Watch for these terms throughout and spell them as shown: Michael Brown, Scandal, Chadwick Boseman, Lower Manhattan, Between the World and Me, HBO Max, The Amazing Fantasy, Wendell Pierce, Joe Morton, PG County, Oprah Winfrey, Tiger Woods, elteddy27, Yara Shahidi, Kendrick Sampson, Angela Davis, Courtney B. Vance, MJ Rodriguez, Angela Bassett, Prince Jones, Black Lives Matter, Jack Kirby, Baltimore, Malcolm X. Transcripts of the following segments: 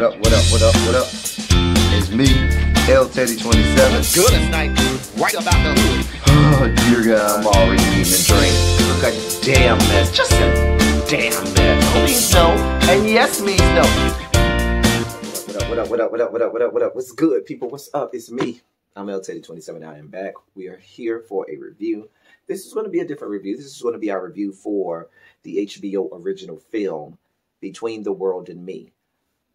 What up, what up, what up, what up? It's me, elteddy27. It's good as night, right about the hood. Oh, dear God, I'm already eating a drink. Look like a damn mess, just a damn mess. Please no, and yes means no. What up, what up, what up, what up, what up, what up, what up? What's good, people? What's up? It's me. I'm elteddy27, I am back. We are here for a review. This is going to be a different review. This is going to be our review for the HBO original film, Between the World and Me.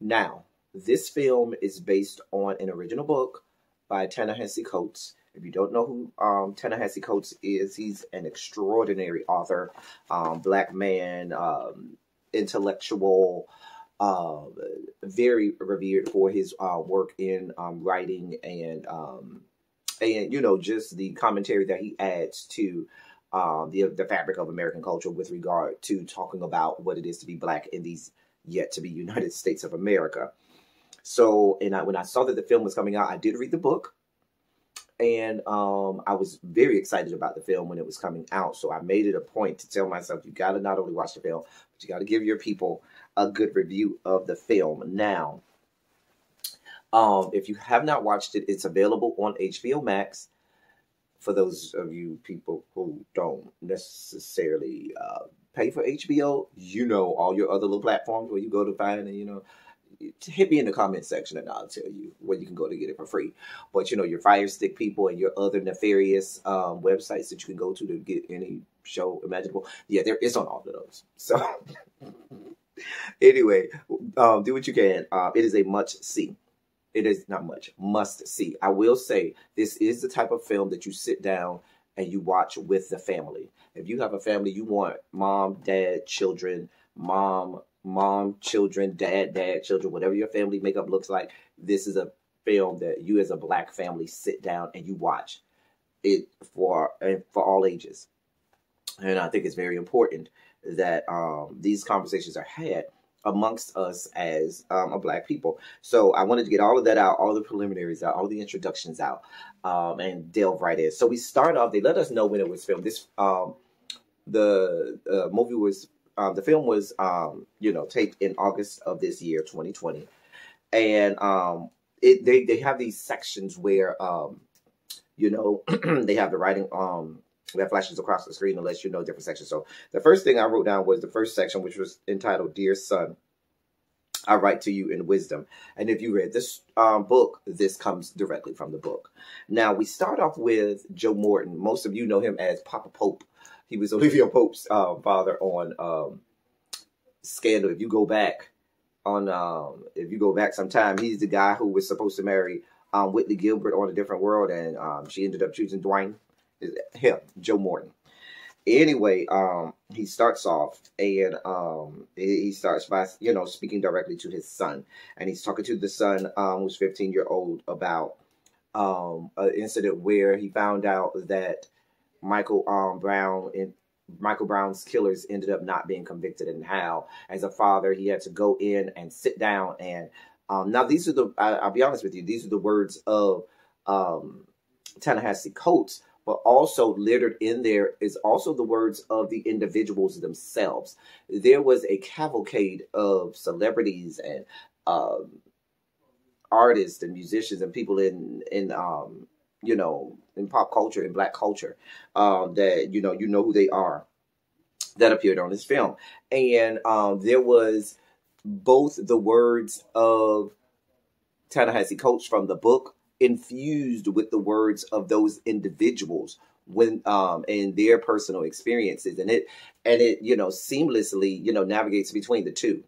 Now, this film is based on an original book by Ta-Nehisi Coates. If you don't know who Ta-Nehisi Coates is, he's an extraordinary author, black man, intellectual, very revered for his work in writing and you know, just the commentary that he adds to the fabric of American culture with regard to talking about what it is to be black in these yet to be United States of America. So, and when I saw that the film was coming out, I did read the book. And I was very excited about the film when it was coming out. So I made it a point to tell myself, you got to not only watch the film, but you got to give your people a good review of the film. Now, if you have not watched it, it's available on HBO Max. For those of you people who don't necessarily pay for HBO, you know, all your other little platforms where you go to find, and you know, hit me in the comment section and I'll tell you where you can go to get it for free. But you know, your Fire Stick people and your other nefarious websites that you can go to get any show imaginable. Yeah, there is on all of those. So anyway, do what you can. It is a much see. It is not much, must see. I will say this is the type of film that you sit down and you watch with the family. If you have a family, you want mom, dad, children, mom, children, dad, children, whatever your family makeup looks like. This is a film that you as a black family sit down and you watch it for all ages. And I think it's very important that these conversations are had amongst us as a black people. So I wanted to get all of that out, all the preliminaries out, all the introductions out, and delve right in. So we start off, they let us know when it was filmed. This, the film was, you know, taped in August of this year, 2020. And they have these sections where, you know, they have the writing that flashes across the screen and lets you know different sections. So the first thing I wrote down was the first section, which was entitled, Dear Son, I Write to You in Wisdom. And if you read this book, this comes directly from the book. Now, we start off with Joe Morton. Most of you know him as Papa Pope. He was Olivia Pope's father on Scandal. If you go back on, sometime, he's the guy who was supposed to marry Whitley Gilbert on A Different World, and she ended up choosing Dwayne. Him, Joe Morton. Anyway, he starts off, and he starts by, you know, speaking directly to his son, and he's talking to the son, who's 15-year-old, about an incident where he found out that Michael Brown and Michael Brown's killers ended up not being convicted, and how, as a father, he had to go in and sit down and now these are the I'll be honest with you, these are the words of Ta-Nehisi Coates, but also littered in there is also the words of the individuals themselves. There was a cavalcade of celebrities and artists and musicians and people in you know, in pop culture, in black culture, that, you know who they are, that appeared on this film. And there was both the words of Ta-Nehisi Coates from the book infused with the words of those individuals when and their personal experiences. And it, you know, seamlessly, you know, navigates between the two.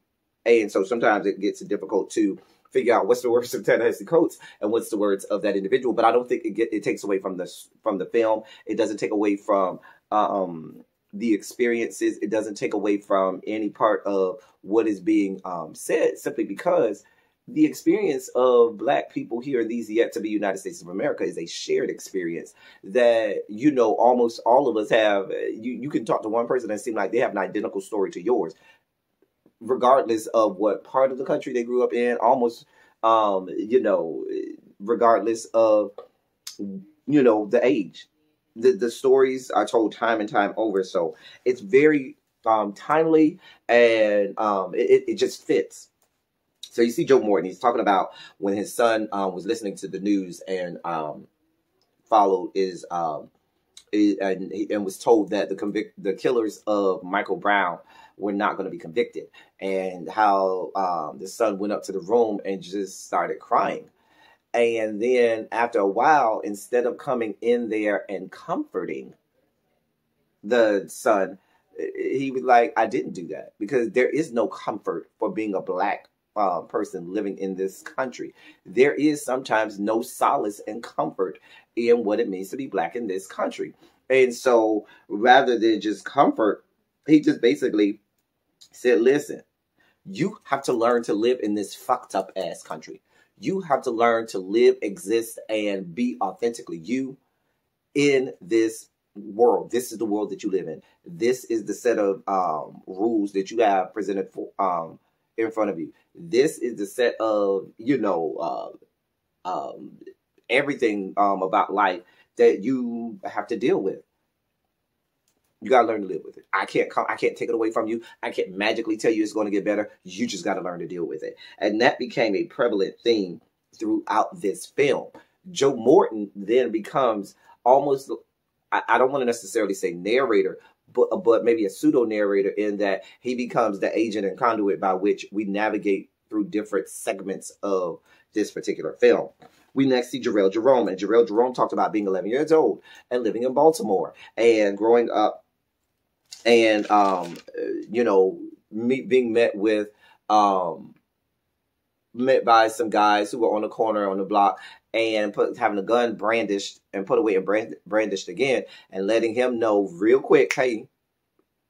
And so sometimes it gets difficult to figure out what's the words of Ta-Nehisi Coates and what's the words of that individual, but I don't think it takes away from the film. It doesn't take away from the experiences. It doesn't take away from any part of what is being said, simply because the experience of black people here in these yet to be United States of America is a shared experience that, you know, almost all of us have. You can talk to one person and seem like they have an identical story to yours, regardless of what part of the country they grew up in, almost, you know, regardless of, you know, the age. The stories are told time and time over. So it's very timely, and it just fits. So you see Joe Morton, he's talking about when his son was listening to the news and followed his and was told that the killers of Michael Brown were not going to be convicted, and how the son went up to the room and just started crying. And then after a while, instead of coming in there and comforting the son, he was like, I didn't do that, because there is no comfort for being a black person living in this country. There is sometimes no solace and comfort in what it means to be black in this country. And so rather than just comfort, he just basically said, listen, you have to learn to live in this fucked up ass country. You have to learn to live, exist, and be authentically you in this world. This is the world that you live in. This is the set of rules that you have presented for, in front of you. This is the set of, you know, everything about life that you have to deal with. You gotta learn to live with it. I can't take it away from you. I can't magically tell you it's going to get better. You just gotta learn to deal with it. And that became a prevalent theme throughout this film. Joe Morton then becomes almost, I don't want to necessarily say narrator, but maybe a pseudo narrator, in that he becomes the agent and conduit by which we navigate through different segments of this particular film. We next see Jharrel Jerome, and Jharrel Jerome talked about being 11 years old and living in Baltimore and growing up, and you know, being met with met by some guys who were on the corner on the block, and having a gun brandished and put away and brandished again, and letting him know real quick, hey,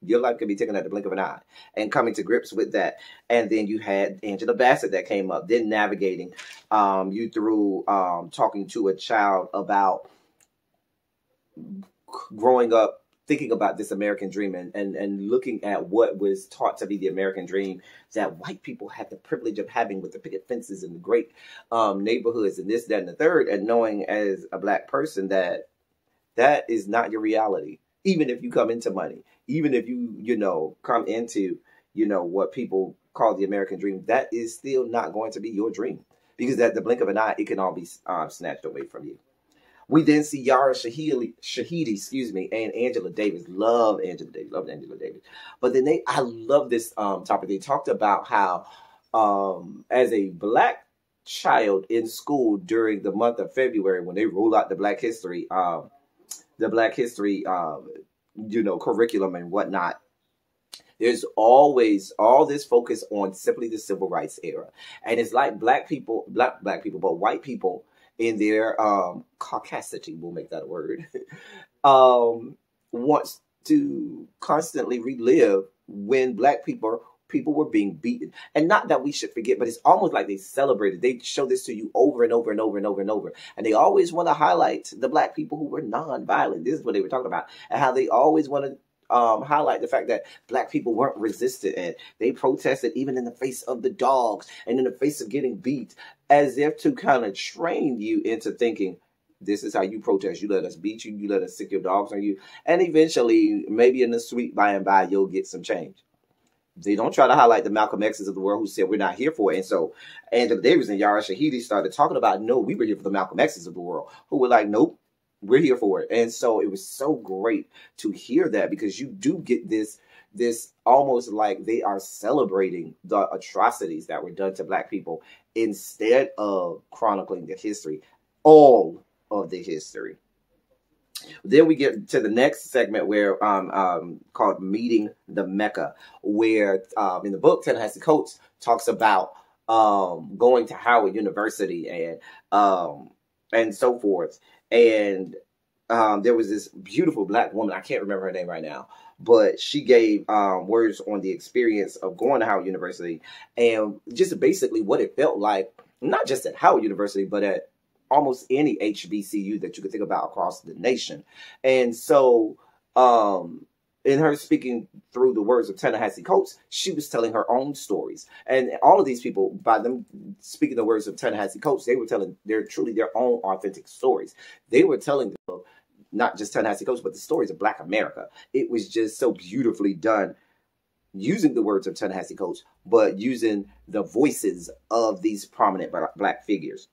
your life could be taken at the blink of an eye, and coming to grips with that. And then you had Angela Bassett that came up, then navigating you through talking to a child about growing up, thinking about this American dream, and looking at what was taught to be the American dream that white people had the privilege of having, with the picket fences and the great neighborhoods and this, that, and the third, and knowing as a black person that that is not your reality. Even if you come into money, even if you, you know, come into, you know, what people call the American dream, that is still not going to be your dream, because at the blink of an eye, it can all be snatched away from you. We then see Yara Shahidi, excuse me, and Angela Davis. Love Angela Davis. Love Angela Davis. But then I love this topic. They talked about how as a black child in school during the month of February, when they roll out the Black History, you know, curriculum and whatnot, there's always all this focus on simply the civil rights era. And it's like white people, in their caucasity, we'll make that a word, wants to constantly relive when black people were being beaten. And not that we should forget, but it's almost like they celebrated. They show this to you over and over and over and over and over. And they always want to highlight the black people who were nonviolent. This is what they were talking about. And how they always want to highlight the fact that black people weren't resistant, and they protested even in the face of the dogs and in the face of getting beat, as if to kind of train you into thinking, this is how you protest. You let us beat you. You let us stick your dogs on you. And eventually, maybe in the sweet by and by, you'll get some change. They don't try to highlight the Malcolm X's of the world who said, we're not here for it. And so Angela Davis and Yara Shahidi started talking about, no, we were here for the Malcolm X's of the world, who were like, nope, we're here for it. And so it was so great to hear that, because you do get this almost like they are celebrating the atrocities that were done to black people instead of chronicling the history, all of the history. Then we get to the next segment, where called Meeting the Mecca, where in the book, Ta-Nehisi Coates talks about going to Howard University and so forth. And there was this beautiful black woman, I can't remember her name right now, but she gave words on the experience of going to Howard University, and just basically what it felt like, not just at Howard University, but at almost any HBCU that you could think about across the nation. And so in her speaking through the words of Ta-Nehisi Coates, she was telling her own stories. And all of these people, by them speaking the words of Ta-Nehisi Coates, they were telling truly their own authentic stories. They were telling them, not just Ta-Nehisi Coates, but the stories of Black America. It was just so beautifully done using the words of Ta-Nehisi Coates, but using the voices of these prominent black figures.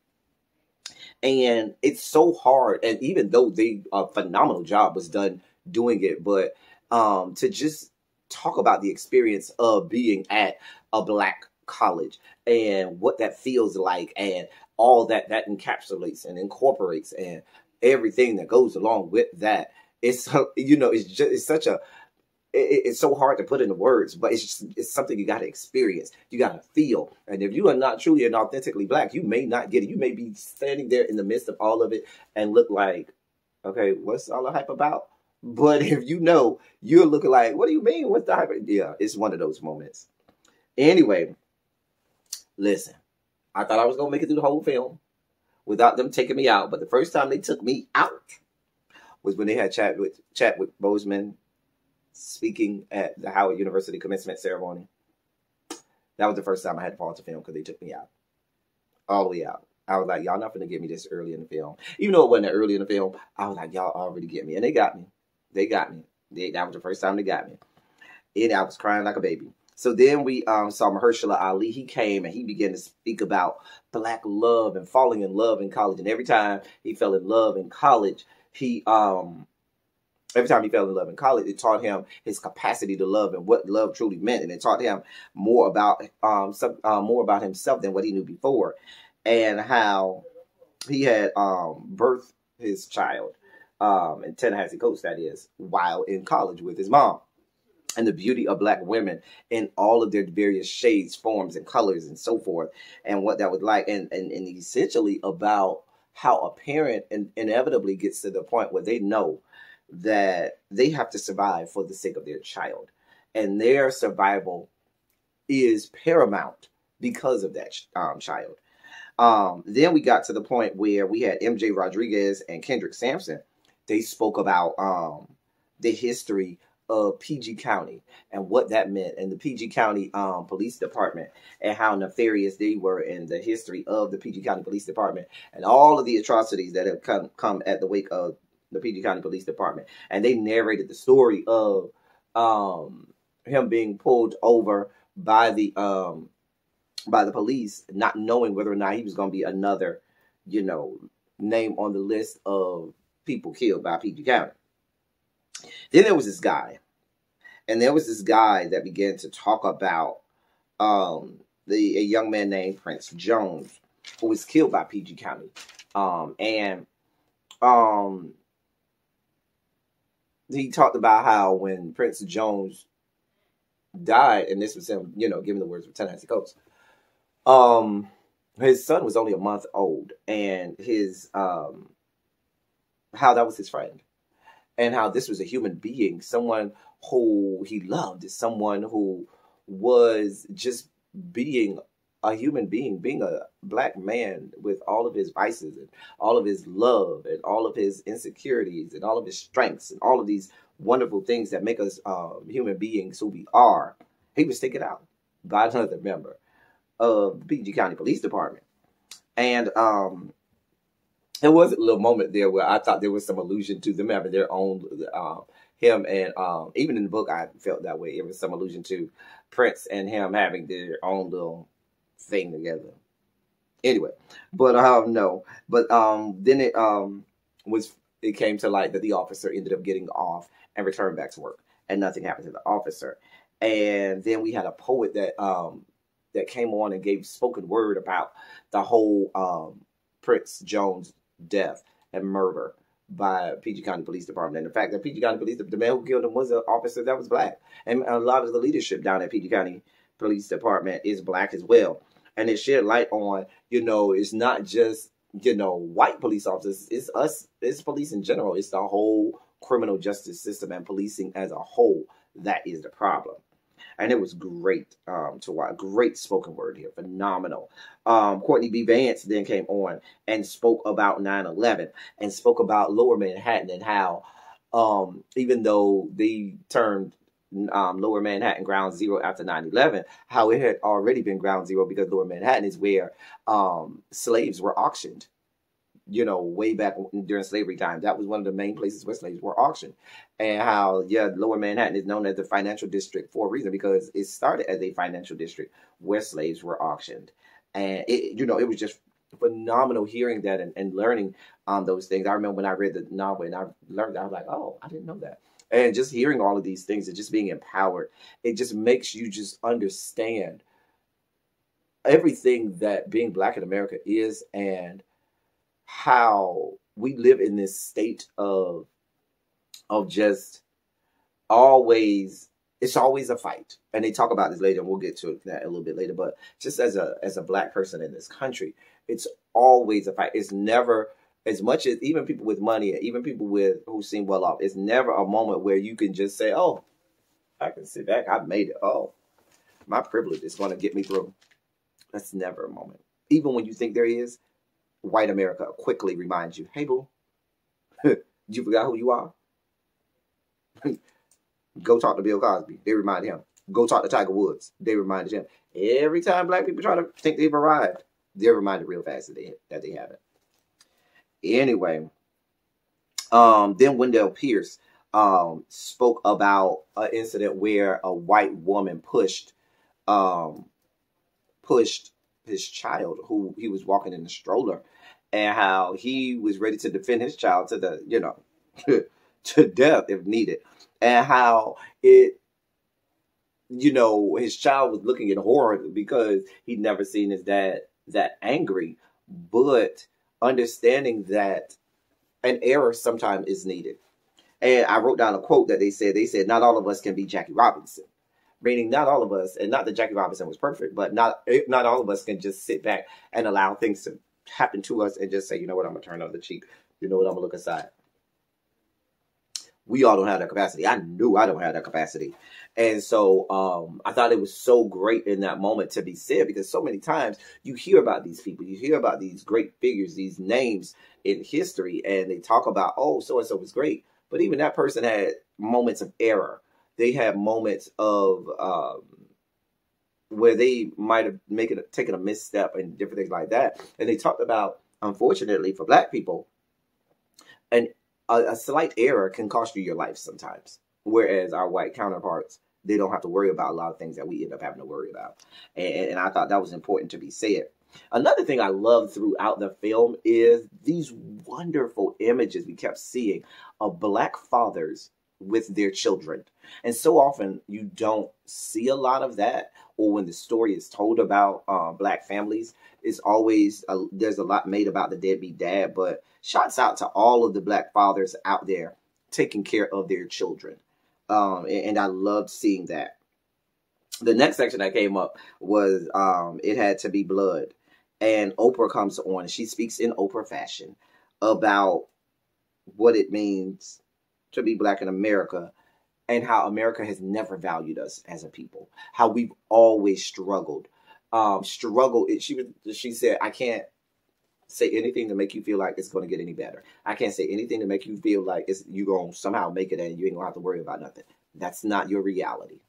And it's so hard. And even though a phenomenal job was done doing it, but to just talk about the experience of being at a black college and what that feels like and all that encapsulates and incorporates and everything that goes along with that. It's, you know, it's just, it's such a, it's so hard to put into words, but it's just, it's something you got to experience. You got to feel. And if you are not truly and authentically black, you may not get it. You may be standing there in the midst of all of it and look like, okay, what's all the hype about? But if you know, you're looking like, what do you mean? What's the hype? Yeah, it's one of those moments. Anyway, listen, I thought I was going to make it through the whole film without them taking me out. But the first time they took me out was when they had Chadwick Boseman speaking at the Howard University commencement ceremony. That was the first time I had to pause the film because they took me out. All the way out. I was like, y'all not gonna get me this early in the film. Even though it wasn't that early in the film, I was like, y'all already get me. And they got me. They got me. That was the first time they got me. And I was crying like a baby. So then we saw Mahershala Ali. He came and he began to speak about black love and falling in love in college. And every time he fell in love in college, every time he fell in love in college, it taught him his capacity to love and what love truly meant. And it taught him more about himself than what he knew before, and how he had birthed his child, and Ta-Nehisi Coates, that is, while in college with his mom. And the beauty of black women in all of their various shades, forms, and colors, and so forth, and what that was like, and essentially about how a parent inevitably gets to the point where they know that they have to survive for the sake of their child, and their survival is paramount because of that child. Then we got to the point where we had MJ Rodriguez and Kendrick Sampson. They spoke about the history of PG County and what that meant, and the PG County Police Department, and how nefarious they were in the history of the PG County Police Department, and all of the atrocities that have come at the wake of the PG County Police Department. And they narrated the story of him being pulled over by the police, not knowing whether or not he was going to be another, you know, name on the list of people killed by PG County. Then there was this guy, and there was this guy that began to talk about a young man named Prince Jones, who was killed by PG County, he talked about how when Prince Jones died, and this was him, you know, giving the words of Ta-Nehisi Coates, his son was only a month old, and his, how that was his friend, and how this was a human being, someone who he loved, someone who was just being a human being, being a black man with all of his vices and all of his love and all of his insecurities and all of his strengths and all of these wonderful things that make us human beings who we are. He was taken out by another member of the PG County Police Department. And there was a little moment there where I thought there was some allusion to them having their own, him and, even in the book I felt that way. It was some allusion to Prince and him having their own little thing together. Anyway, but no, but then it came to light that the officer ended up getting off and returned back to work, and nothing happened to the officer. And then we had a poet that that came on and gave spoken word about the whole Prince Jones death and murder by PG County Police Department, and the fact that PG County Police, the man who killed him was an officer that was black, and a lot of the leadership down at PG County Police Department is black as well. And it shed light on, you know, it's not just, you know, white police officers, it's us, it's police in general, it's the whole criminal justice system and policing as a whole that is the problem. And it was great to watch. Great spoken word here, phenomenal. Courtney B. Vance then came on and spoke about 9/11 and spoke about Lower Manhattan, and how even though they termed Lower Manhattan ground zero after 9/11, how it had already been ground zero, because Lower Manhattan is where slaves were auctioned you know, way back during slavery time. That was one of the main places where slaves were auctioned. And how, yeah, Lower Manhattan is known as the financial district for a reason, because it started as a financial district where slaves were auctioned. And, it, you know, it was just phenomenal hearing that and learning those things. I remember when I read the novel and I learned, I was like, oh, I didn't know that. And just hearing all of these things and just being empowered, it just makes you just understand everything that being Black in America is, and how we live in this state of just always, it's always a fight. And they talk about this later, and we'll get to that a little bit later. But just as a Black person in this country, it's always a fight. It's never, as much as even people with money, even people with who seem well off, it's never a moment where you can just say, oh, I can sit back, I've made it. Oh, my privilege is going to get me through. That's never a moment. Even when you think there is, white America quickly reminds you, hey, boo, you forgot who you are? Go talk to Bill Cosby. They remind him. Go talk to Tiger Woods. They reminded him. Every time Black people try to think they've arrived, they're reminded real fast that they haven't. Anyway, then Wendell Pierce spoke about an incident where a white woman pushed his child, who he was walking in the stroller, and how he was ready to defend his child to the, you know, to death if needed, and how it, you know, his child was looking in horror because he'd never seen his dad that angry, but understanding that an error sometimes is needed. And I wrote down a quote that they said, not all of us can be Jackie Robinson. Meaning not all of us, and not that Jackie Robinson was perfect, but not all of us can just sit back and allow things to happen to us and just say, you know what, I'm going to turn the other cheek. You know what, I'm going to look aside. We all don't have that capacity. I knew I don't have that capacity. And so I thought it was so great in that moment to be said, because so many times you hear about these people, you hear about these great figures, these names in history, and they talk about, oh, so-and-so was great. But even that person had moments of error. They had moments of where they might have taken a misstep and different things like that. And they talked about, unfortunately, for Black people, and a slight error can cost you your life sometimes. Whereas our white counterparts, they don't have to worry about a lot of things that we end up having to worry about. And I thought that was important to be said. Another thing I loved throughout the film is these wonderful images we kept seeing of Black fathers with their children. And so often you don't see a lot of that, or when the story is told about Black families, it's always there's a lot made about the deadbeat dad. But shouts out to all of the Black fathers out there taking care of their children, and I loved seeing that. The next section that came up was It Had to Be Blood, and Oprah comes on and she speaks in Oprah fashion about what it means to be Black in America, and how America has never valued us as a people, how we've always struggled. She said, I can't say anything to make you feel like it's going to get any better. I can't say anything to make you feel like you're going to somehow make it and you ain't going to have to worry about nothing. That's not your reality.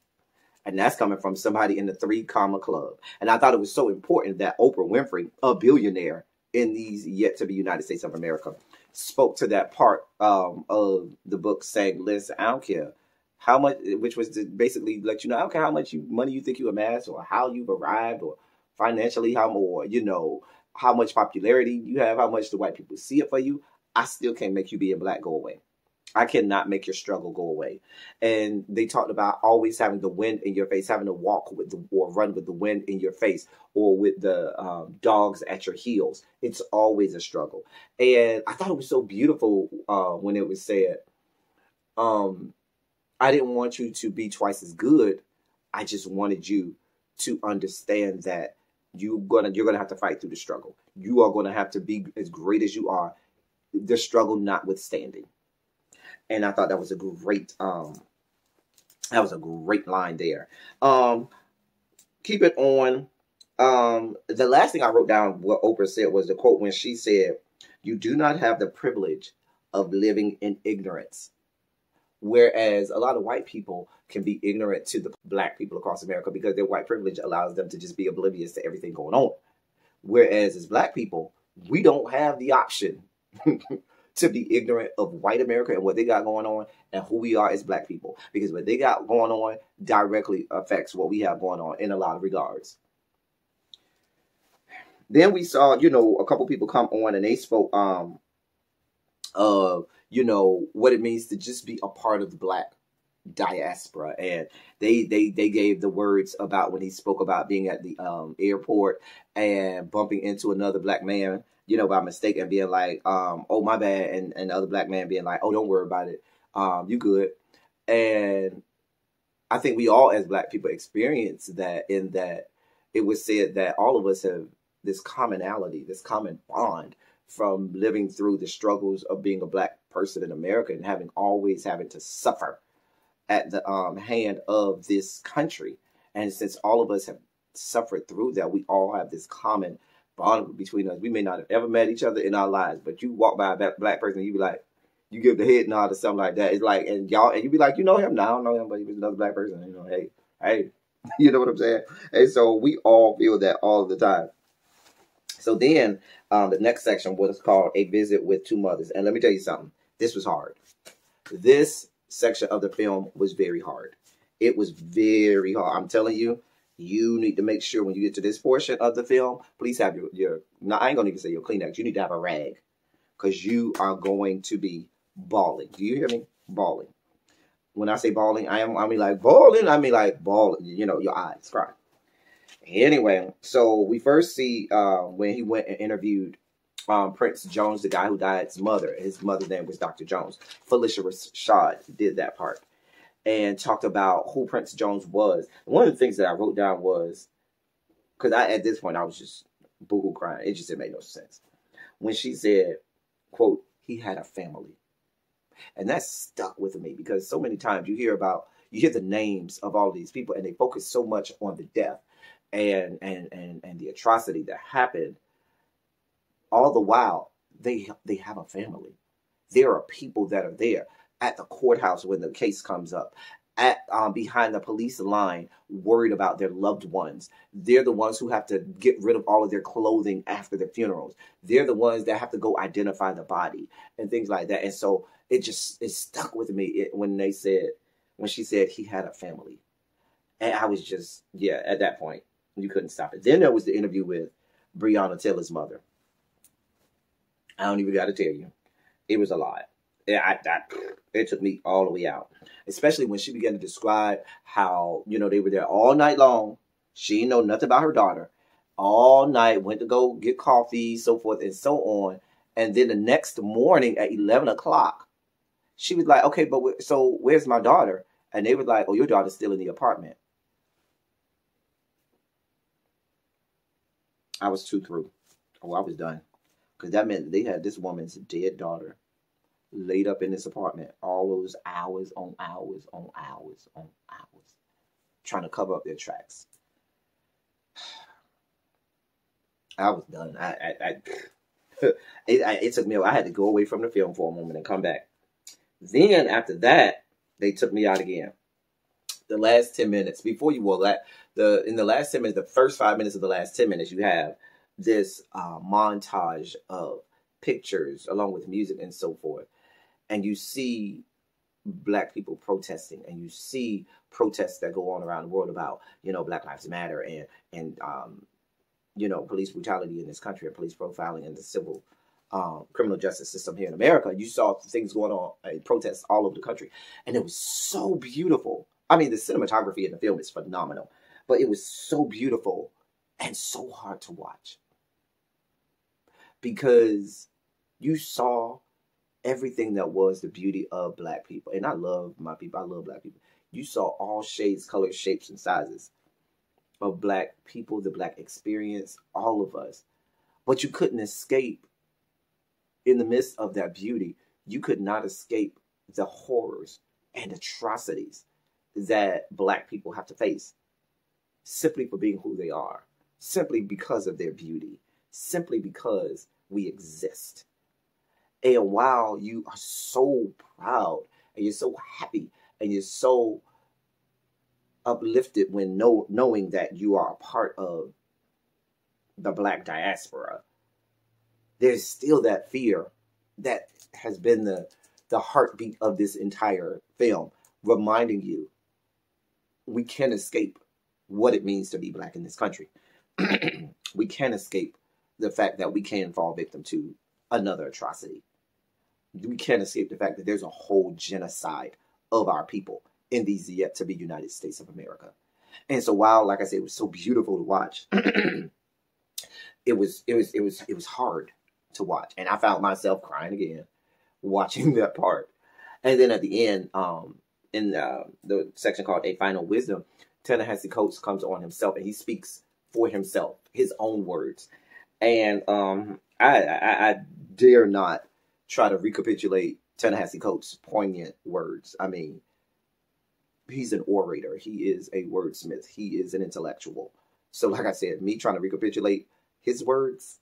And that's coming from somebody in the 3, club. And I thought it was so important that Oprah Winfrey, a billionaire in these yet to be United States of America, spoke to that part of the book, saying, listen, I don't care how much, which was to basically let you know, I don't care how much money you think you amassed, or how you've arrived, or financially, how more, you know, how much popularity you have, how much the white people see it for you. I still can't make you being Black go away. I cannot make your struggle go away. And they talked about always having the wind in your face, having to walk with or run with the wind in your face, or with the dogs at your heels. It's always a struggle. And I thought it was so beautiful when it was said, I didn't want you to be twice as good. I just wanted you to understand that you're gonna have to fight through the struggle. You are gonna have to be as great as you are, the struggle notwithstanding. And I thought that was a great, line there. Keep it on. The last thing I wrote down, what Oprah said, was the quote when she said, "You do not have the privilege of living in ignorance." Whereas a lot of white people can be ignorant to the Black people across America because their white privilege allows them to just be oblivious to everything going on. Whereas as Black people, we don't have the option to be ignorant of white America and what they got going on and who we are as black people. Because what they got going on directly affects what we have going on in a lot of regards. Then we saw, you know, a couple people come on and they spoke of, you know, what it means to just be a part of the black diaspora. And they gave the words about when he spoke about being at the airport and bumping into another black man, you know, by mistake and being like, oh, my bad. And the other black man being like, oh, don't worry about it. You good. And I think we all as black people experience that, in that it was said that all of us have this commonality, this common bond from living through the struggles of being a black person in America and having always having to suffer at the hand of this country. And since all of us have suffered through that, we all have this common bond between us. We may not have ever met each other in our lives, but you walk by a black person and you be like, you give the head nod or something like that. It's like, and y'all, and you be like, you know him? No, I don't know him, but he was another black person. You know, hey, you know what I'm saying? And so we all feel that all the time. So then the next section was called A Visit with Two Mothers. And let me tell you something. This was hard. This section of the film was very hard. It was very hard. I'm telling you, you need to make sure when you get to this portion of the film, please have your no, I ain't going to even say your Kleenex. You need to have a rag because you are going to be bawling. Do you hear me? Bawling. When I say bawling, I mean like bawling. I mean like bawling. You know, your eyes cry. Anyway, so we first see when he went and interviewed Prince Jones, the guy who died, his mother. His mother's name was Dr. Jones. Felicia Rashad did that part and talked about who Prince Jones was. And one of the things that I wrote down was, because at this point I was just boohoo crying. It just didn't make no sense. When she said, quote, he had a family. And that stuck with me because so many times you hear the names of all these people and they focus so much on the death and the atrocity that happened, all the while they have a family. There are people that are there at the courthouse when the case comes up, at behind the police line, worried about their loved ones. They're the ones who have to get rid of all of their clothing after the funerals. They're the ones that have to go identify the body and things like that. And so it stuck with me when she said he had a family. And I was just, yeah, at that point, you couldn't stop it. Then there was the interview with Breonna Taylor's mother. I don't even got to tell you. It was a lot. It took me all the way out. Especially when she began to describe how, you know, they were there all night long. She didn't know nothing about her daughter. All night, went to go get coffee, so forth and so on. And then the next morning at 11 o'clock, she was like, okay, but so where's my daughter? And they were like, oh, your daughter's still in the apartment. I was too through. Oh, I was done. Because that meant they had this woman's dead daughter laid up in this apartment all those hours on hours on hours on hours, trying to cover up their tracks. I was done. It took me a while. I had to go away from the film for a moment and come back. Then after that, they took me out again. The last 10 minutes, before you will, in the last 10 minutes, the first 5 minutes of the last 10 minutes, you have this montage of pictures along with music and so forth. And you see black people protesting, and you see protests that go on around the world about, you know, Black Lives Matter and you know, police brutality in this country and police profiling in the civil criminal justice system here in America. You saw things going on in protests all over the country, and it was so beautiful. I mean, the cinematography in the film is phenomenal, but it was so beautiful and so hard to watch because you saw everything that was the beauty of black people. And I love my people. I love black people. You saw all shades, colors, shapes, and sizes of black people, the black experience, all of us, but you couldn't escape. In the midst of that beauty, you could not escape the horrors and atrocities that black people have to face simply for being who they are, simply because of their beauty, simply because we exist. And while you are so proud and you're so happy and you're so uplifted when knowing that you are a part of the black diaspora, there's still that fear that has been the heartbeat of this entire film, reminding you we can't escape what it means to be black in this country. We can't escape the fact that we can fall victim to another atrocity. We can't escape the fact that there's a whole genocide of our people in these yet to be United States of America. And so while, like I said, it was so beautiful to watch, it was hard to watch. And I found myself crying again watching that part. And then at the end, in the section called A Final Wisdom, Ta-Nehisi Coates comes on himself and he speaks for himself, his own words. And I dare not try to recapitulate Ta-Nehisi Coates' poignant words. I mean, he's an orator. He is a wordsmith. He is an intellectual. So like I said, me trying to recapitulate his words,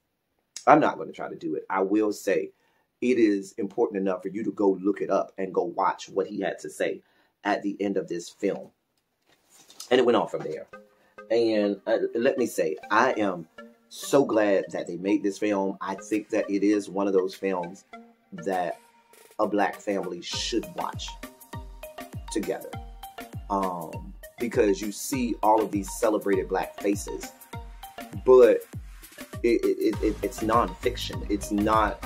I'm not going to try to do it. I will say it is important enough for you to go look it up and go watch what he had to say at the end of this film. And it went on from there. And let me say, I am so glad that they made this film. I think that it is one of those films that a black family should watch together. Because you see all of these celebrated black faces, but it's nonfiction. It's not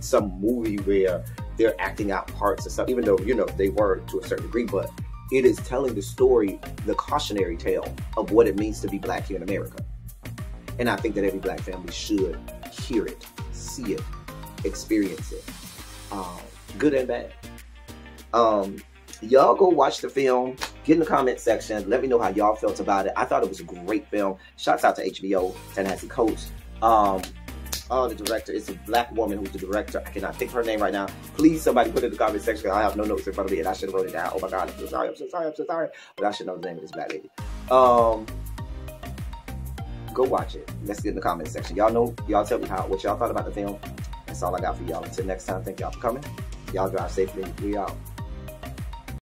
some movie where they're acting out parts or something, even though, you know, they were to a certain degree, but it is telling the story, the cautionary tale of what it means to be black here in America. And I think that every black family should hear it, see it, experience it, good and bad. Y'all go watch the film, get in the comment section, let me know how y'all felt about it. I thought it was a great film. Shouts out to HBO, Ta-Nehisi Coates. The director, it's a black woman who's the director. I cannot think of her name right now. Please, somebody put it in the comment section, because I have no notes in front of me and I should have wrote it down. Oh my God, I'm so sorry, I'm so sorry, I'm so sorry. But I should know the name of this black lady. Go watch it. Let's get in the comment section. Y'all know, y'all tell me how, what y'all thought about the film. That's all I got for y'all. Until next time, thank y'all for coming. Y'all drive safely. We out.